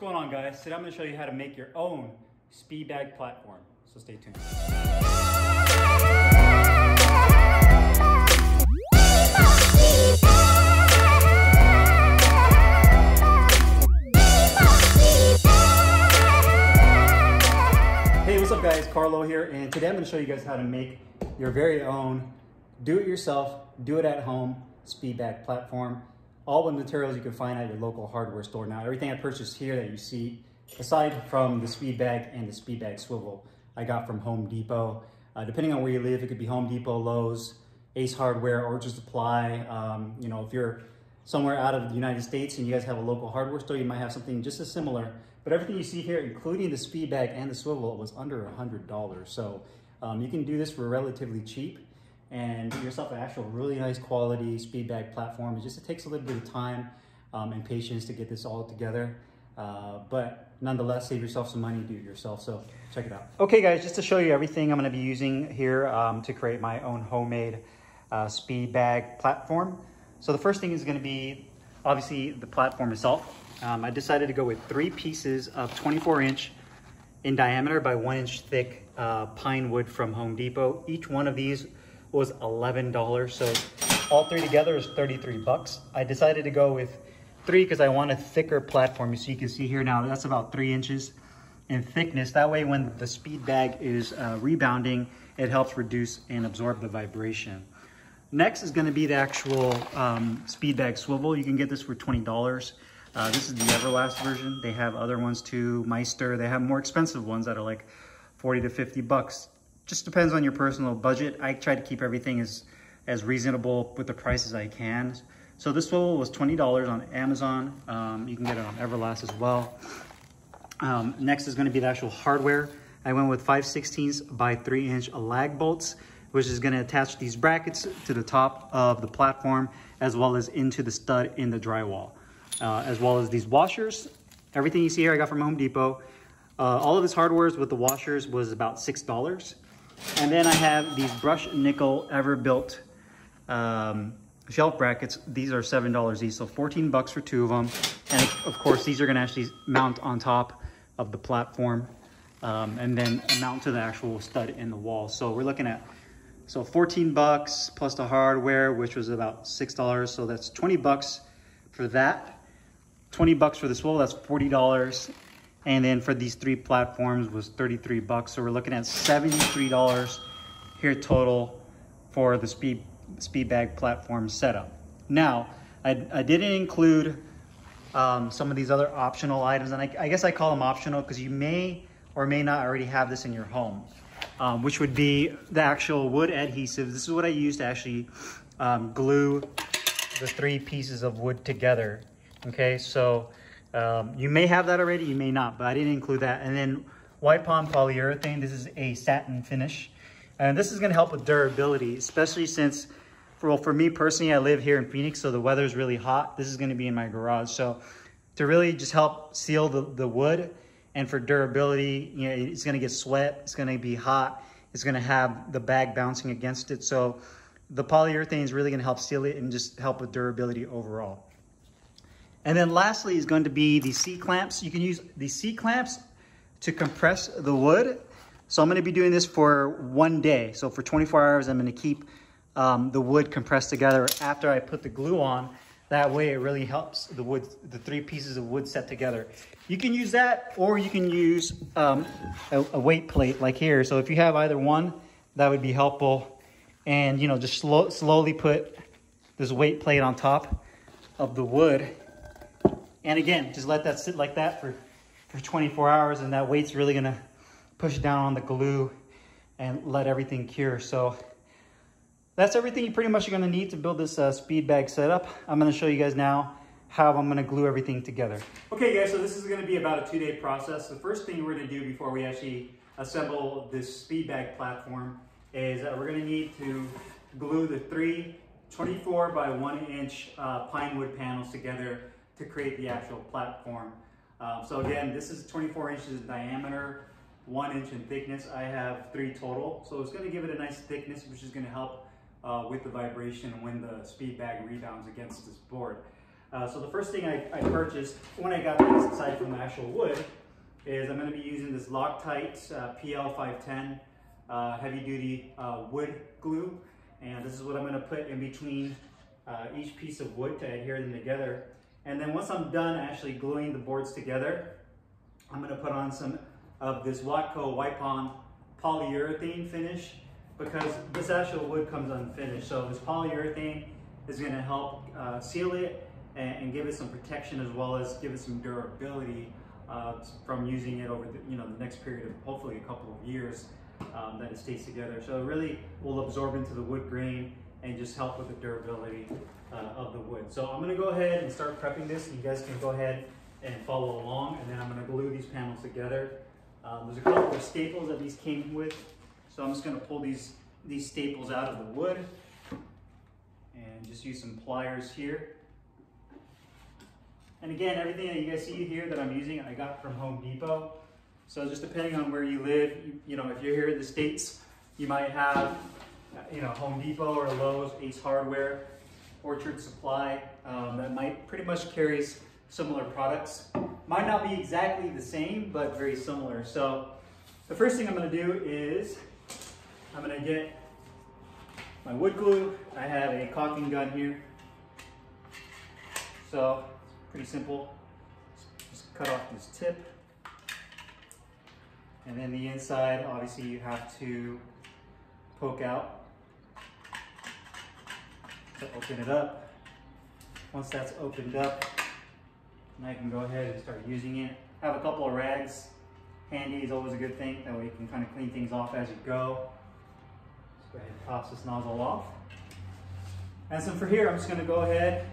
What's going on, guys? Today I'm going to show you how to make your own speed bag platform, so stay tuned. Hey, what's up, guys? Carlo here, and today I'm going to show you guys how to make your very own do-it-yourself, do-it-at-home speed bag platform. All the materials you can find at your local hardware store. Now, everything I purchased here that you see, aside from the speed bag and the speed bag swivel, I got from Home Depot. Depending on where you live, it could be Home Depot, Lowe's, Ace Hardware, or just Apply. You know, if you're somewhere out of the United States and you guys have a local hardware store, you might have something just as similar. But everything you see here, including the speed bag and the swivel, was under $100. So you can do this for relatively cheap and get yourself an actual really nice quality speed bag platform. It takes a little bit of time and patience to get this all together. But nonetheless, save yourself some money, do it yourself. So check it out. Okay guys, just to show you everything I'm gonna be using here to create my own homemade speed bag platform. So the first thing is gonna be obviously the platform itself. I decided to go with 3 pieces of 24-inch in diameter by 1-inch thick pine wood from Home Depot. Each one of these was $11, so all 3 together is 33 bucks. I decided to go with 3 because I want a thicker platform. So you can see here now, that's about 3 inches in thickness. That way when the speed bag is rebounding, it helps reduce and absorb the vibration. Next is gonna be the actual speed bag swivel. You can get this for $20. This is the Everlast version. They have other ones too, Meister. They have more expensive ones that are like 40 to 50 bucks. Just depends on your personal budget. I try to keep everything as reasonable with the price as I can. So this swivel was $20 on Amazon. You can get it on Everlast as well. Next is gonna be the actual hardware. I went with 5/16" by 3" lag bolts, which is gonna attach these brackets to the top of the platform, as well as into the stud in the drywall, as well as these washers. Everything you see here I got from Home Depot. All of this hardware with the washers was about $6. And then I have these brushed nickel Everbilt shelf brackets. These are $7 each, so 14 bucks for 2 of them. And of course, these are gonna actually mount on top of the platform and then mount to the actual stud in the wall. So we're looking at, so 14 bucks plus the hardware, which was about $6. So that's 20 bucks for that. 20 bucks for the swivel, that's $40. And then for these 3 platforms was 33 bucks. So we're looking at $73 here total for the speed bag platform setup. Now, I didn't include some of these other optional items. And I guess I call them optional because you may or may not already have this in your home, which would be the actual wood adhesive. This is what I used to actually glue the 3 pieces of wood together. Okay, so you may have that already, you may not, but I didn't include that. And then white palm polyurethane, this is a satin finish. And this is gonna help with durability, especially since, for me personally, I live here in Phoenix, so the weather's really hot. This is gonna be in my garage. So to really just help seal the wood and for durability, you know, it's gonna get sweat, it's gonna be hot, it's gonna have the bag bouncing against it. So the polyurethane is really gonna help seal it and just help with durability overall. And then lastly is going to be the C-clamps. You can use the C-clamps to compress the wood. So I'm gonna be doing this for 1 day. So for 24 hours, I'm gonna keep the wood compressed together after I put the glue on. That way it really helps the wood, the 3 pieces of wood set together. You can use that or you can use a weight plate like here. So if you have either one, that would be helpful. And you know, just slowly put this weight plate on top of the wood. And again, just let that sit like that for 24 hours, and that weight's really gonna push down on the glue and let everything cure. So that's everything you pretty much are gonna need to build this speed bag setup. I'm gonna show you guys now how I'm gonna glue everything together. Okay guys, so this is gonna be about a 2-day process. The first thing we're gonna do before we actually assemble this speed bag platform is that we're gonna need to glue the 3 24" by 1" pine wood panels together to create the actual platform. So again, this is 24 inches in diameter, 1 inch in thickness. I have 3 total. So it's gonna give it a nice thickness, which is gonna help with the vibration when the speed bag rebounds against this board. So the first thing I purchased when I got this, aside from the actual wood, is I'm going to be using this Loctite PL510 heavy-duty wood glue. And this is what I'm going to put in between each piece of wood to adhere them together. And then once I'm done actually gluing the boards together, I'm going to put on some of this Watco wipe-on polyurethane finish, because this actual wood comes unfinished. So this polyurethane is going to help seal it and give it some protection, as well as give it some durability from using it over the, the next period of hopefully a couple of years that it stays together. So it really will absorb into the wood grain and just help with the durability of the wood. So I'm going to go ahead and start prepping this. You guys can go ahead and follow along, and then I'm going to glue these panels together. There's a couple of staples that these came with, so I'm just going to pull these staples out of the wood and just use some pliers here. And again, everything that you guys see here that I'm using, I got from Home Depot. So just depending on where you live, you know, if you're here in the States, you might have, Home Depot or Lowe's, Ace Hardware, Orchard Supply, that might pretty much carries similar products. Might not be exactly the same, but very similar. So the first thing I'm going to do is I'm going to get my wood glue. I have a caulking gun here. So it's pretty simple. Just cut off this tip. And then the inside, obviously, you have to poke out to open it up. Once that's opened up, now you can go ahead and start using it. Have a couple of rags handy is always a good thing. That way you can kind of clean things off as you go. Let's go ahead and toss this nozzle off. And so for here, I'm just going to go ahead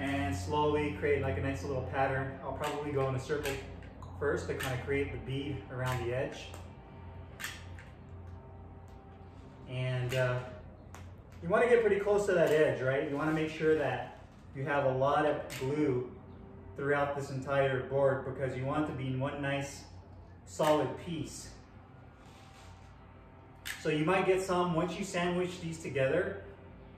and slowly create like a nice little pattern. I'll probably go in a circle first to kind of create the bead around the edge. And you want to get pretty close to that edge, right? You want to make sure that you have a lot of glue throughout this entire board, because you want it to be in one nice solid piece. So you might get some, once you sandwich these together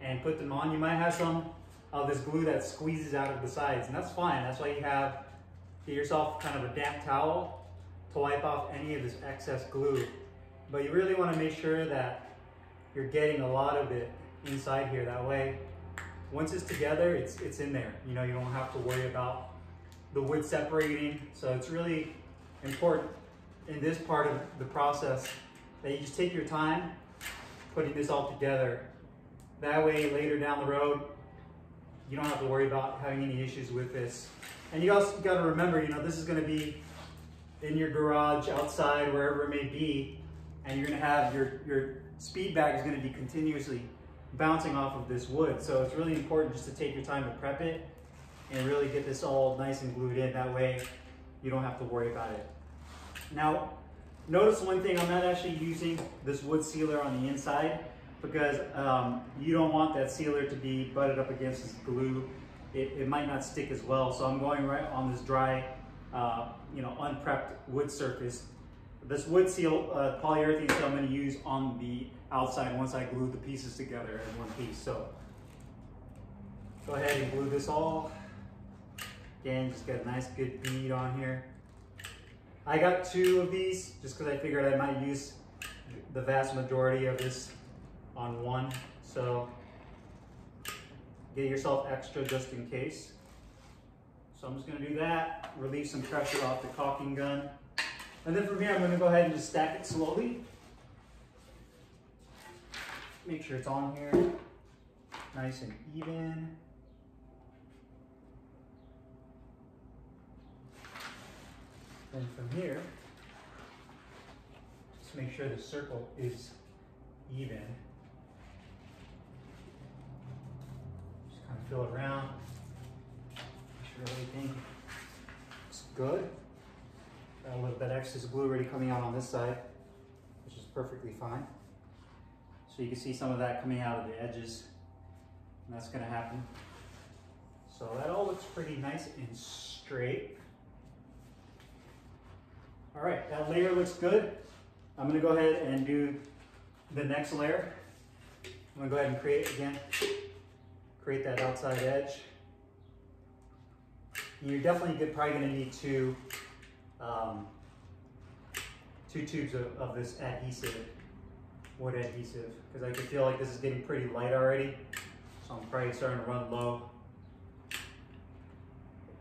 and put them on, you might have some of this glue that squeezes out of the sides, and that's fine. That's why you have, get yourself kind of a damp towel to wipe off any of this excess glue. But you really want to make sure that you're getting a lot of it inside here. That way, once it's together, it's in there. You know, you don't have to worry about the wood separating. So it's really important in this part of the process that you just take your time putting this all together. That way later down the road, you don't have to worry about having any issues with this. And you also got to remember, this is going to be in your garage, outside, wherever it may be, and you're going to have your speed bag is going to be continuously bouncing off of this wood. So it's really important just to take your time to prep it and really get this all nice and glued in. That way you don't have to worry about it. Now, notice one thing, I'm not actually using this wood sealer on the inside, because you don't want that sealer to be butted up against this glue. It might not stick as well. So I'm going right on this dry, unprepped wood surface. This wood seal, polyurethane seal, I'm gonna use on the outside once I glue the pieces together in one piece. So go ahead and glue this all. Again, just get a nice good bead on here. I got two of these just because I figured I might use the vast majority of this on one. So get yourself extra just in case. So I'm just going to do that, relieve some pressure off the caulking gun. And then from here, I'm going to go ahead and just stack it slowly. Make sure it's on here, nice and even. And from here, just make sure the circle is even. Just kind of fill it around, make sure everything looks good. Got a little bit of excess glue already coming out on this side, which is perfectly fine. So you can see some of that coming out of the edges, and that's going to happen. So that all looks pretty nice and straight. All right, that layer looks good. I'm gonna go ahead and do the next layer. I'm gonna go ahead and create that outside edge. You're definitely probably going to need two tubes of this adhesive, wood adhesive, because I can feel like this is getting pretty light already, so I'm probably starting to run low.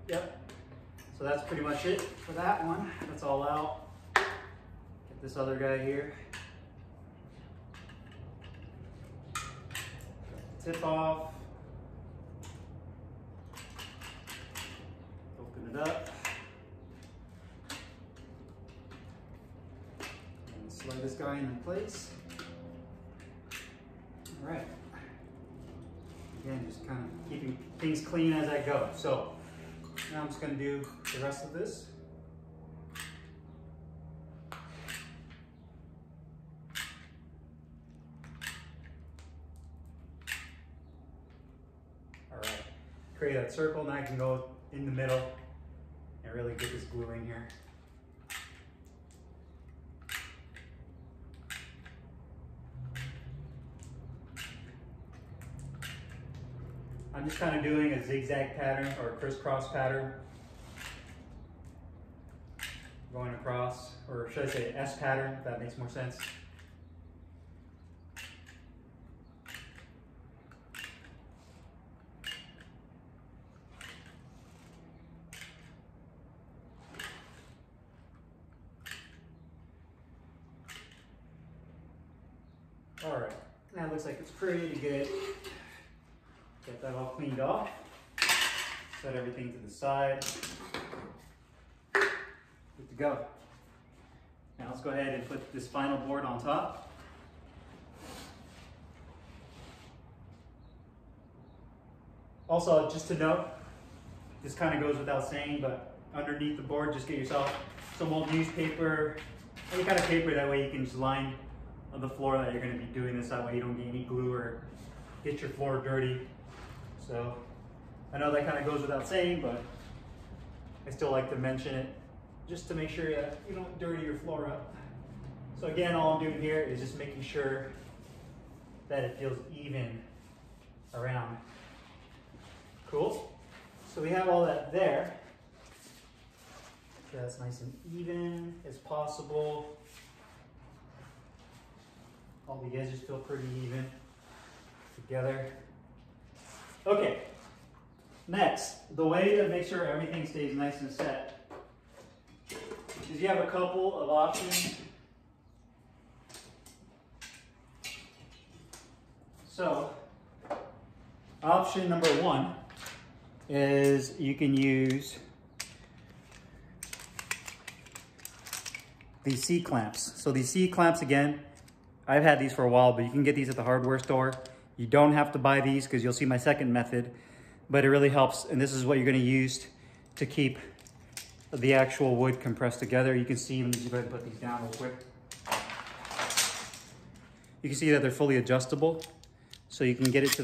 Yep, so that's pretty much it for that one. That's all out. Get this other guy here. Tip off. Open it up. And slide this guy into place. All right. Again, just kind of keeping things clean as I go. So now I'm just going to do the rest of this. All right, create that circle, and I can go in the middle and really get this glue in here. I'm just kind of doing a zigzag pattern or a crisscross pattern. Going across, or should I say an S pattern, if that makes more sense. All right, that looks like it's pretty good. Get that all cleaned off, set everything to the side, good to go. Now let's go ahead and put this final board on top. Also, just to note, this kind of goes without saying, but underneath the board, just get yourself some old newspaper, any kind of paper, that way you can just line on the floor that you're going to be doing this, that way you don't get any glue or get your floor dirty. So I know that kind of goes without saying, but I still like to mention it just to make sure that you don't dirty your floor up. So again, all I'm doing here is just making sure that it feels even around. Cool. So we have all that there. So that's nice and even as possible. All the edges feel pretty even together. Okay, next, the way to make sure everything stays nice and set is you have a couple of options. So, option number one is you can use these C-clamps. So these C-clamps, again, I've had these for a while, but you can get these at the hardware store. You don't have to buy these because you'll see my second method, but it really helps. And this is what you're going to use to keep the actual wood compressed together. You can see, let me just go ahead and put these down real quick. You can see that they're fully adjustable, so you can get it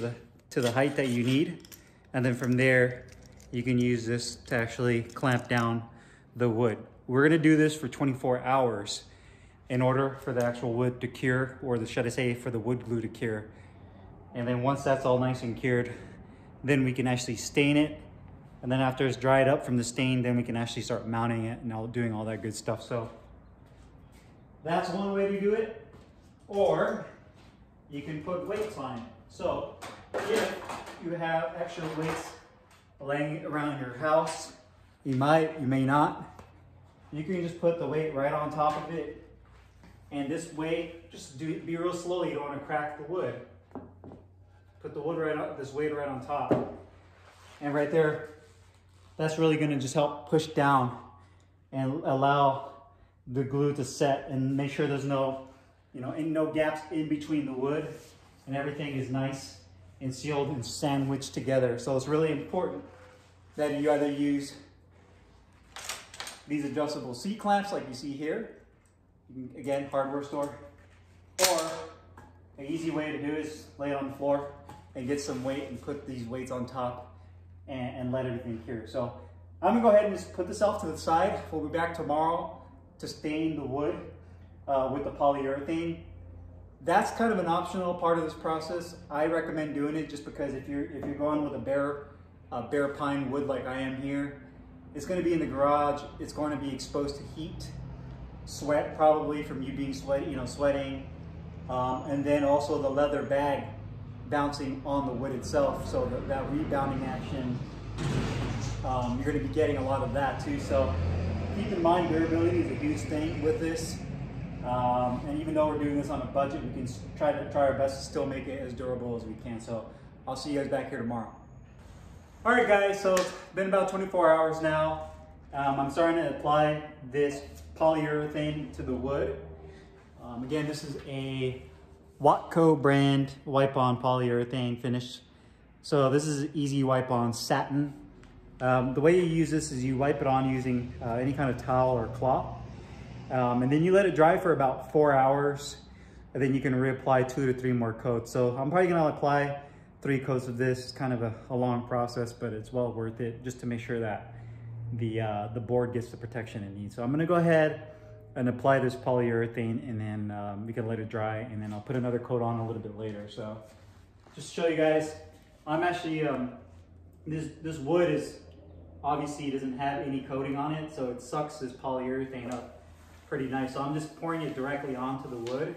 to the height that you need. And then from there, you can use this to actually clamp down the wood. We're going to do this for 24 hours in order for the actual wood to cure, or should I say, for the wood glue to cure. And then once that's all nice and cured, then we can actually stain it. And then after it's dried up from the stain, then we can actually start mounting it and doing all that good stuff. So that's one way to do it. Or you can put weights on it. So if you have extra weights laying around your house, you might, you may not, you can just put the weight right on top of it. And this way, just do it, be real slowly, you don't want to crack the wood. Put the wood right up, this weight right on top. And right there, that's really gonna just help push down and allow the glue to set and make sure there's no, no gaps in between the wood, and everything is nice and sealed and sandwiched together. So it's really important that you either use these adjustable C-clamps like you see here, again, hardware store, or an easy way to do is lay it on the floor and get some weight and put these weights on top and let everything cure. So I'm gonna go ahead and just put this off to the side. We'll be back tomorrow to stain the wood with the polyurethane. That's kind of an optional part of this process. I recommend doing it just because if you're going with a bare pine wood like I am here, It's going to be in the garage. It's going to be exposed to heat, sweat probably from you being sweaty, you know, sweating, and then also the leather bag bouncing on the wood itself. So that rebounding action, you're going to be getting a lot of that too. So keep in mind, durability is a huge thing with this. And even though we're doing this on a budget, we can try our best to still make it as durable as we can. So I'll see you guys back here tomorrow. All right guys, so it's been about 24 hours now. I'm starting to apply this polyurethane to the wood. Again, this is a Watco brand wipe-on polyurethane finish. So this is easy wipe-on satin. The way you use this is you wipe it on using any kind of towel or cloth. And then you let it dry for about 4 hours, and then you can reapply 2 to 3 more coats. So I'm probably gonna apply 3 coats of this. It's kind of a long process, but it's well worth it just to make sure that the board gets the protection it needs. So I'm gonna go ahead and apply this polyurethane, and then we can let it dry, and then I'll put another coat on a little bit later. So just to show you guys, I'm actually, this wood is obviously doesn't have any coating on it, so it sucks this polyurethane up pretty nice. So I'm just pouring it directly onto the wood,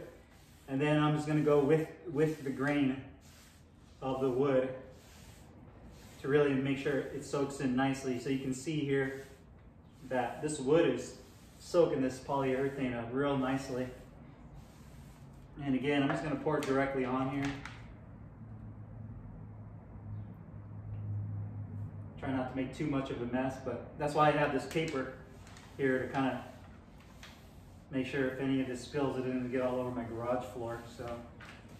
and then I'm just gonna go with the grain of the wood to really make sure it soaks in nicely. So you can see here that this wood is soaking this polyurethane up real nicely. And again, I'm just gonna pour it directly on here. Try not to make too much of a mess, but that's why I have this paper here to kind of make sure if any of this spills, it doesn't get all over my garage floor. So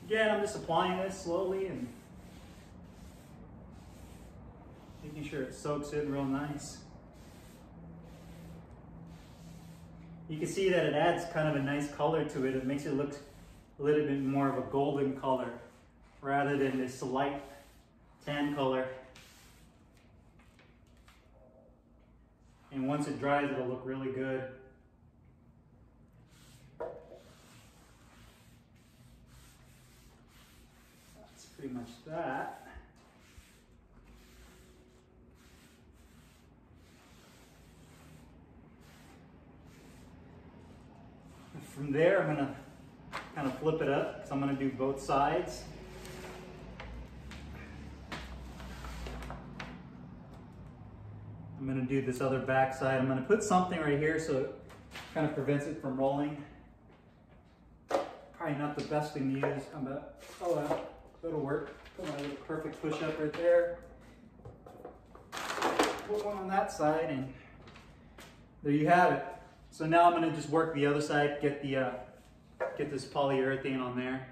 again, I'm just applying this slowly and making sure it soaks in real nice. You can see that it adds kind of a nice color to it. It makes it look a little bit more of a golden color rather than this light tan color. And once it dries, it'll look really good. That's pretty much that. From there, I'm gonna kind of flip it up, because I'm gonna do both sides. I'm gonna do this other back side. I'm gonna put something right here so it kind of prevents it from rolling. Probably not the best thing to use. I'm gonna, oh well, it'll work. Put my little perfect push up right there. Put one on that side, and there you have it. So now I'm gonna just work the other side, get this polyurethane on there.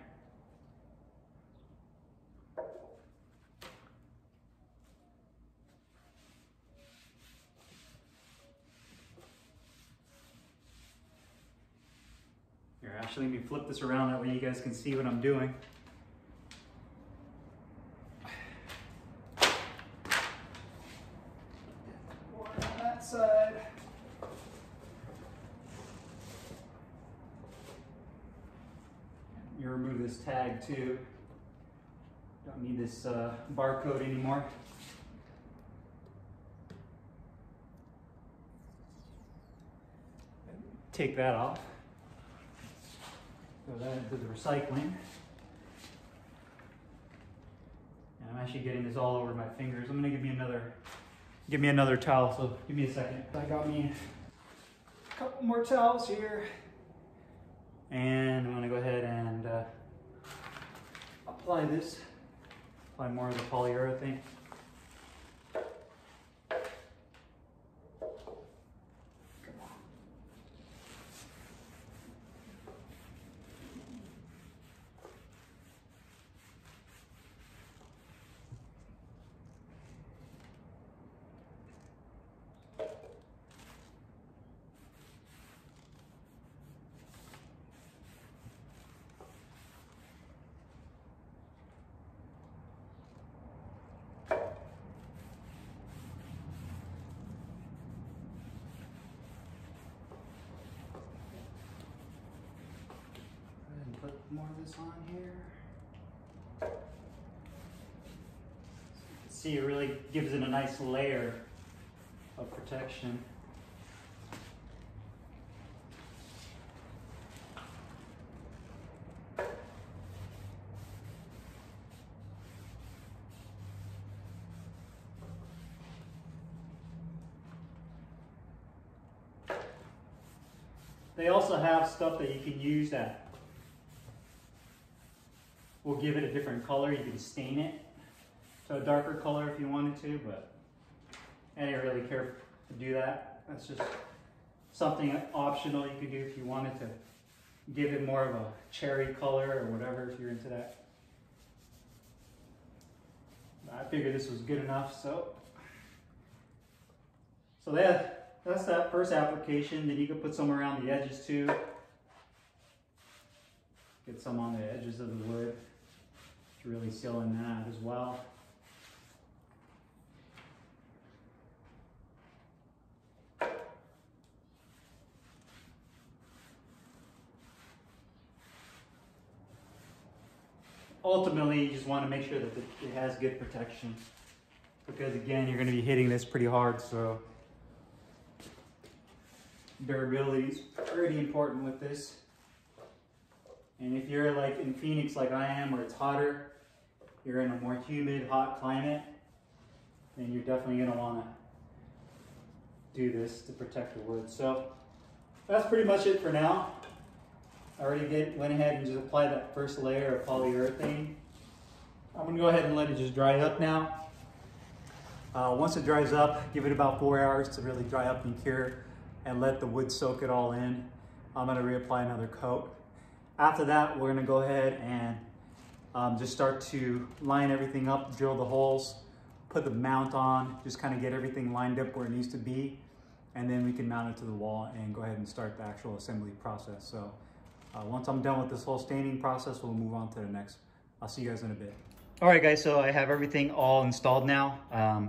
Here, actually, let me flip this around, that way you guys can see what I'm doing. More on that side. You remove this tag too. Don't need this barcode anymore. Take that off. Throw that into the recycling. And I'm actually getting this all over my fingers. I'm gonna give me another towel. So give me a second. I got me a couple more towels here. And I'm gonna go ahead and apply this. Apply more of the polyurethane. Come on. More of this on here. So you can see it really gives it a nice layer of protection. They also have stuff that you can use that will give it a different color. You can stain it to a darker color if you wanted to, but I didn't really care to do that. That's just something optional you could do if you wanted to give it more of a cherry color or whatever, if you're into that. I figured this was good enough, so that's that first application. Then you can put some around the edges too. Get some on the edges of the wood to really seal in that as well. Ultimately, you just want to make sure that it has good protection, because again, you're going to be hitting this pretty hard, so durability is pretty important with this. And if you're like in Phoenix like I am, where it's hotter, you're in a more humid, hot climate, then you're definitely going to want to do this to protect the wood. So that's pretty much it for now. I already went ahead and just applied that first layer of polyurethane. I'm going to go ahead and let it just dry up now. Once it dries up, give it about 4 hours to really dry up and cure, and let the wood soak it all in. I'm going to reapply another coat. After that, we're going to go ahead and just start to line everything up, drill the holes, put the mount on, just kind of get everything lined up where it needs to be, and then we can mount it to the wall and go ahead and start the actual assembly process. So once I'm done with this whole staining process, we'll move on to the next. I'll see you guys in a bit. All right, guys, so I have everything all installed now.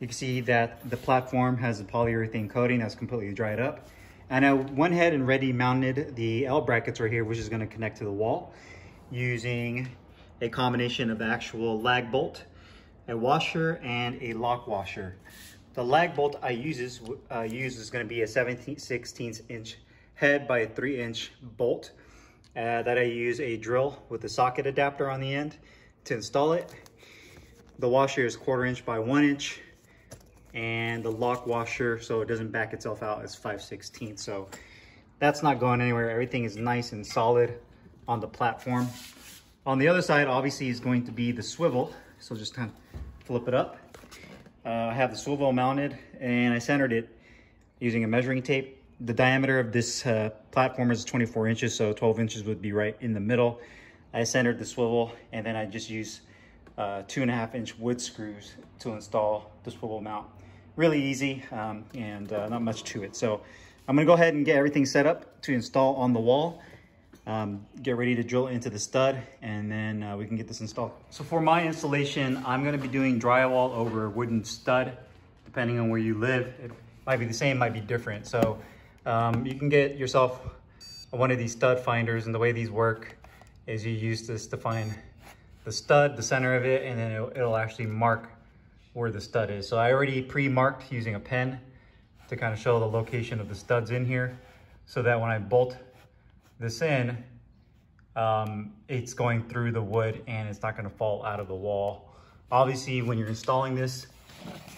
You can see that the platform has a polyurethane coating that's completely dried up. And I went ahead and ready mounted the L brackets right here, which is going to connect to the wall, using a combination of the actual lag bolt, a washer, and a lock washer. The lag bolt I use is going to be a 17/16 inch head by a 3 inch bolt that I use a drill with a socket adapter on the end to install it. The washer is 1/4 inch by 1 inch. And the lock washer, so it doesn't back itself out, is 5/16. So that's not going anywhere. Everything is nice and solid on the platform. On the other side, obviously, is going to be the swivel. So just kind of flip it up. I have the swivel mounted, and I centered it using a measuring tape. The diameter of this platform is 24 inches, so 12 inches would be right in the middle. I centered the swivel, and then I just used 2.5 inch wood screws to install the swivel mount. Really easy, not much to it. So I'm gonna go ahead and get everything set up to install on the wall, get ready to drill into the stud, and then we can get this installed. So for my installation, I'm gonna be doing drywall over a wooden stud. Depending on where you live, it might be the same, might be different. So you can get yourself one of these stud finders, and the way these work is you use this to find the stud, the center of it, and then it'll actually mark where the stud is. So I already pre-marked using a pen to kind of show the location of the studs in here, so that when I bolt this in, it's going through the wood and it's not going to fall out of the wall. Obviously, when you're installing this,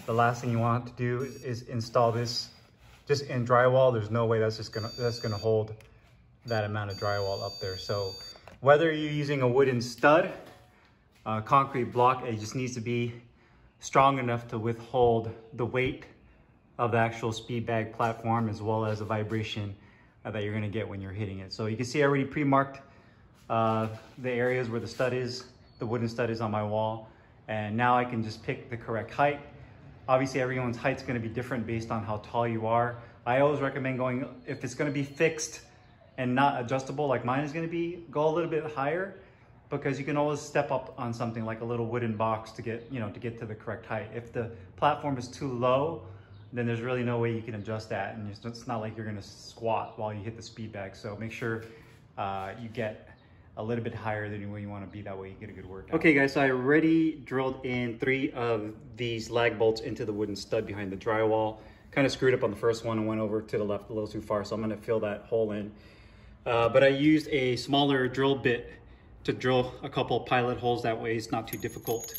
the last thing you want to do is install this just in drywall. There's no way that's going to hold that amount of drywall up there. So whether you're using a wooden stud, concrete block, it just needs to be strong enough to withhold the weight of the actual speed bag platform, as well as the vibration that you're going to get when you're hitting it. So you can see I already pre-marked the areas where the stud is, the wooden stud is on my wall, and now I can just pick the correct height. Obviously, everyone's height's going to be different based on how tall you are. I always recommend going, if it's going to be fixed and not adjustable like mine is going to be, go a little bit higher, because you can always step up on something like a little wooden box to get, to get to the correct height. If the platform is too low, then there's really no way you can adjust that. And it's not like you're gonna squat while you hit the speed bag. So make sure you get a little bit higher than where you wanna be. That way you get a good workout. Okay guys, so I already drilled in 3 of these lag bolts into the wooden stud behind the drywall. kind of screwed up on the first one and went over to the left a little too far, so I'm going to fill that hole in. But I used a smaller drill bit to drill a couple pilot holes. That way it's not too difficult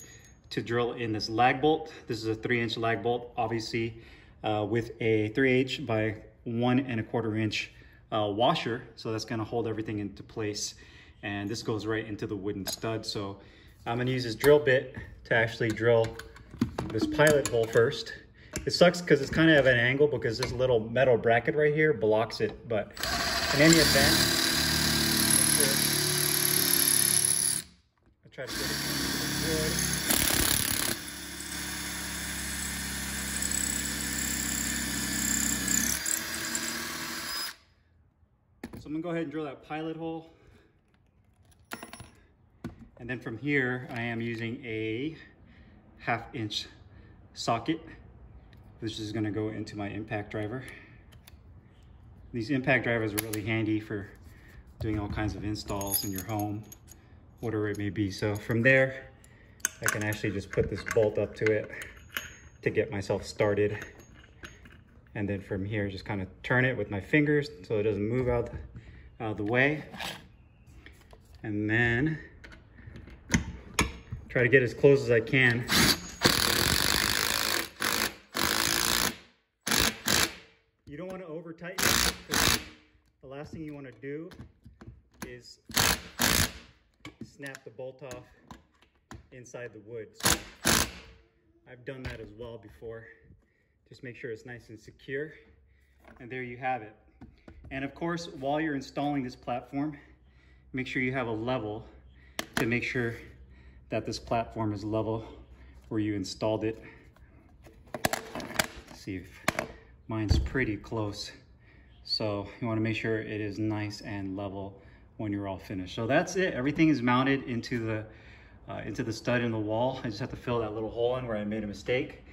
to drill in this lag bolt. This is a 3-inch lag bolt, obviously, with a 3/8 by 1 1/4 inch washer. So that's gonna hold everything into place. And this goes right into the wooden stud. So I'm gonna use this drill bit to actually drill this pilot hole first. It sucks because it's kind of at an angle because this little metal bracket right here blocks it, but in any event, try to get it good. So I'm gonna go ahead and drill that pilot hole. And then from here, I am using a 1/2-inch socket, which is gonna go into my impact driver. These impact drivers are really handy for doing all kinds of installs in your home, whatever it may be. So from there, I can actually just put this bolt up to it to get myself started. And then from here, just kind of turn it with my fingers so it doesn't move out of the way. And then try to get as close as I can. You don't want to over tighten it, because the last thing you want to do is snap the bolt off inside the wood. So I've done that as well before. Just make sure it's nice and secure. And there you have it. And of course, while you're installing this platform, make sure you have a level to make sure that this platform is level where you installed it. Let's see, if mine's pretty close. So you want to make sure it is nice and level when you're all finished. So that's it. Everything is mounted into the stud in the wall. I just have to fill that little hole in where I made a mistake.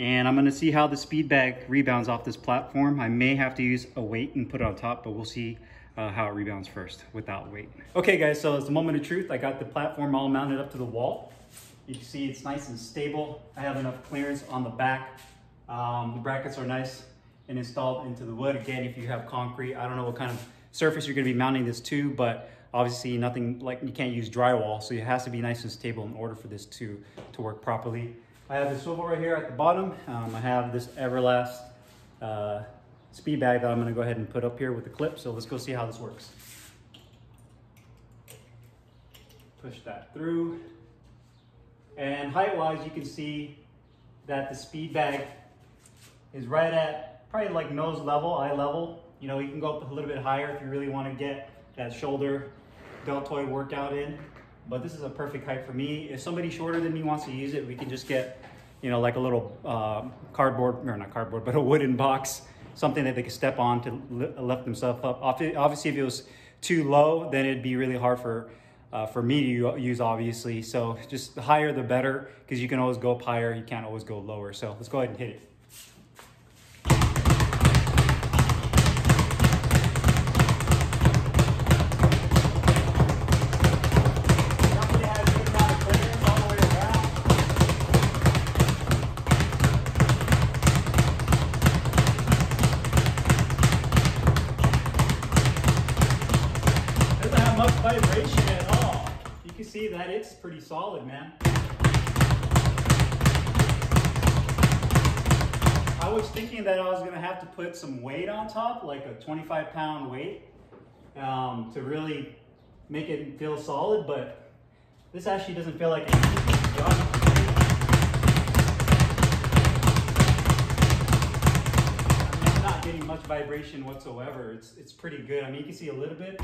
And I'm going to see how the speed bag rebounds off this platform. I may have to use a weight and put it on top, but we'll see how it rebounds first without weight. Okay guys, so it's the moment of truth. I got the platform all mounted up to the wall. You can see it's nice and stable. I have enough clearance on the back. The brackets are nice and installed into the wood. Again, if you have concrete, I don't know what kind of surface you're going to be mounting this to, but obviously nothing like, you can't use drywall, so it has to be nice and stable in order for this to work properly. I have the swivel right here at the bottom. I have this Everlast speed bag that I'm going to go ahead and put up here with the clip. So let's go see how this works. Push that through, and height wise you can see that the speed bag is right at probably like nose level, eye level. You know, you can go up a little bit higher if you really want to get that shoulder deltoid workout in, but this is a perfect height for me. If somebody shorter than me wants to use it, we can just get, you know, like a little cardboard, or not cardboard, but a wooden box, something that they could step on to lift themselves up. Obviously, if it was too low, then it'd be really hard for me to use, obviously. So just the higher, the better, because you can always go up higher. You can't always go lower. So let's go ahead and hit it. That it's pretty solid, man. I was thinking that I was gonna have to put some weight on top, like a 25-pound weight, to really make it feel solid, but this actually doesn't feel like it. I'm not getting much vibration whatsoever. It's pretty good. I mean, you can see a little bit.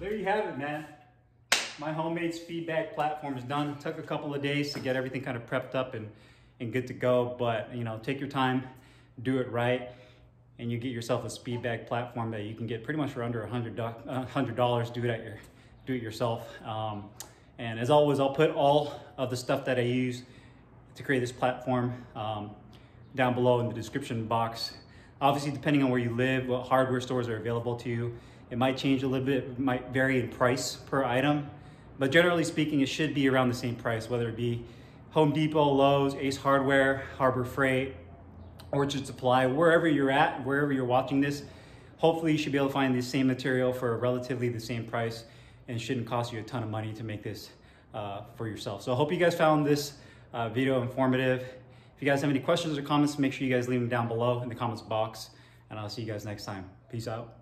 There you have it, man. My homemade speed bag platform is done. It took a couple of days to get everything kind of prepped up and good to go, but you know, take your time, do it right, and you get yourself a speed bag platform that you can get pretty much for under $100. Do it yourself. And as always, I'll put all of the stuff that I use to create this platform down below in the description box. Obviously, depending on where you live, what hardware stores are available to you, It might change a little bit, it might vary in price per item, but generally speaking, it should be around the same price, whether it be Home Depot, Lowe's, Ace Hardware, Harbor Freight, Orchard Supply, wherever you're at, wherever you're watching this, hopefully you should be able to find the same material for relatively the same price, and shouldn't cost you a ton of money to make this for yourself. So I hope you guys found this video informative. If you guys have any questions or comments, make sure you guys leave them down below in the comments box, and I'll see you guys next time. Peace out.